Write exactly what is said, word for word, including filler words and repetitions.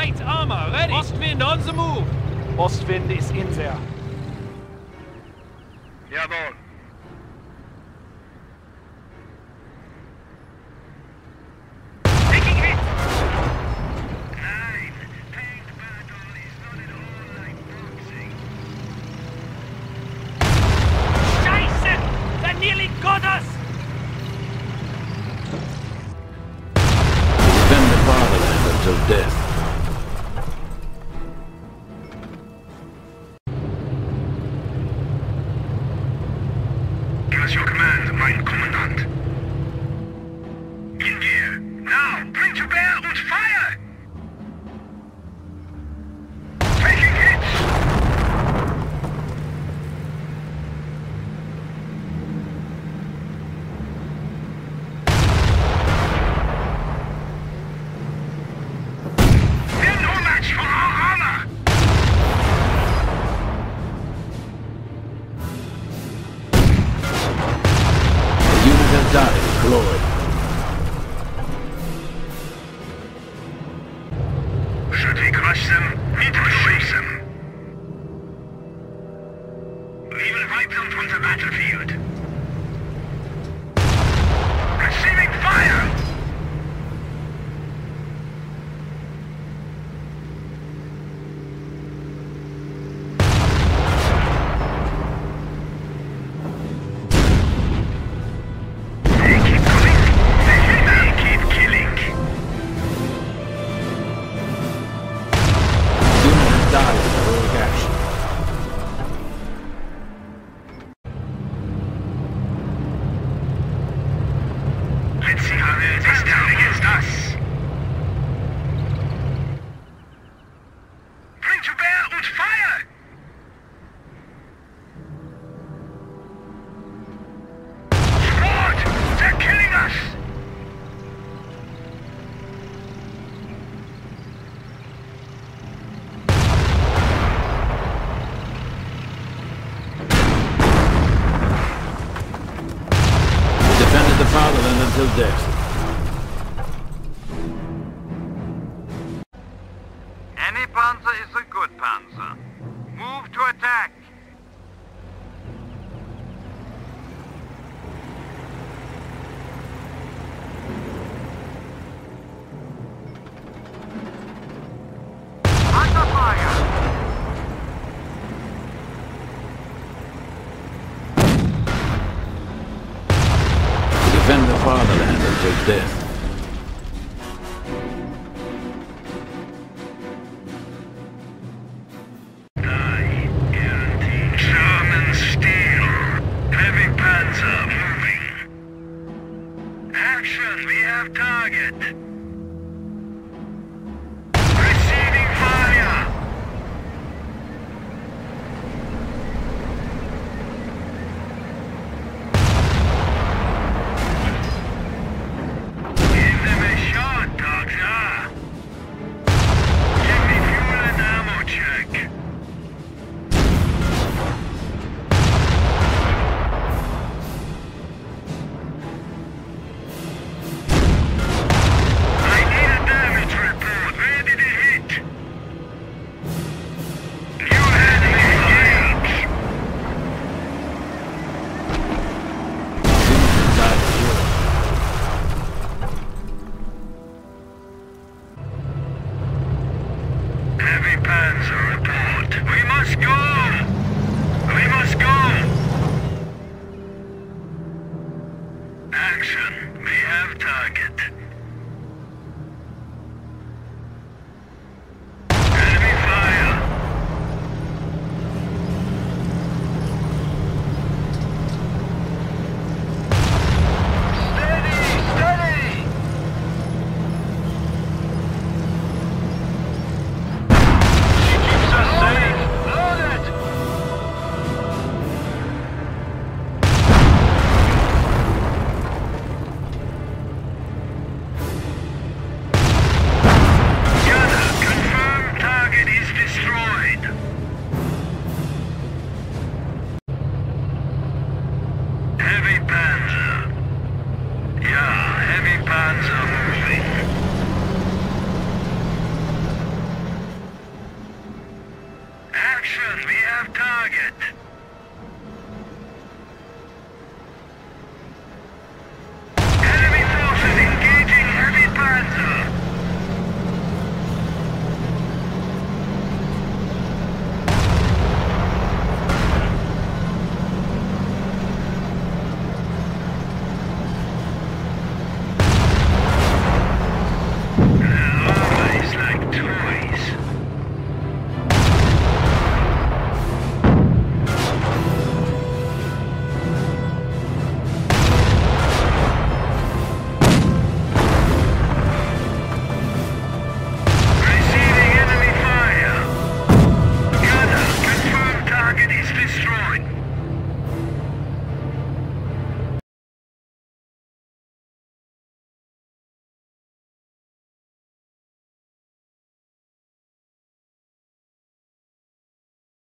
Light armor ready. Ostwind on the move. Ostwind is in there. Jawohl. Taking hit. Nein, tank battle is not at all like boxing. Scheiße! That nearly got us! Defend the fatherland until death. Any Panzer is a good Panzer. Move to attack! Under fire! Defend the fatherland until death. Action! We have target!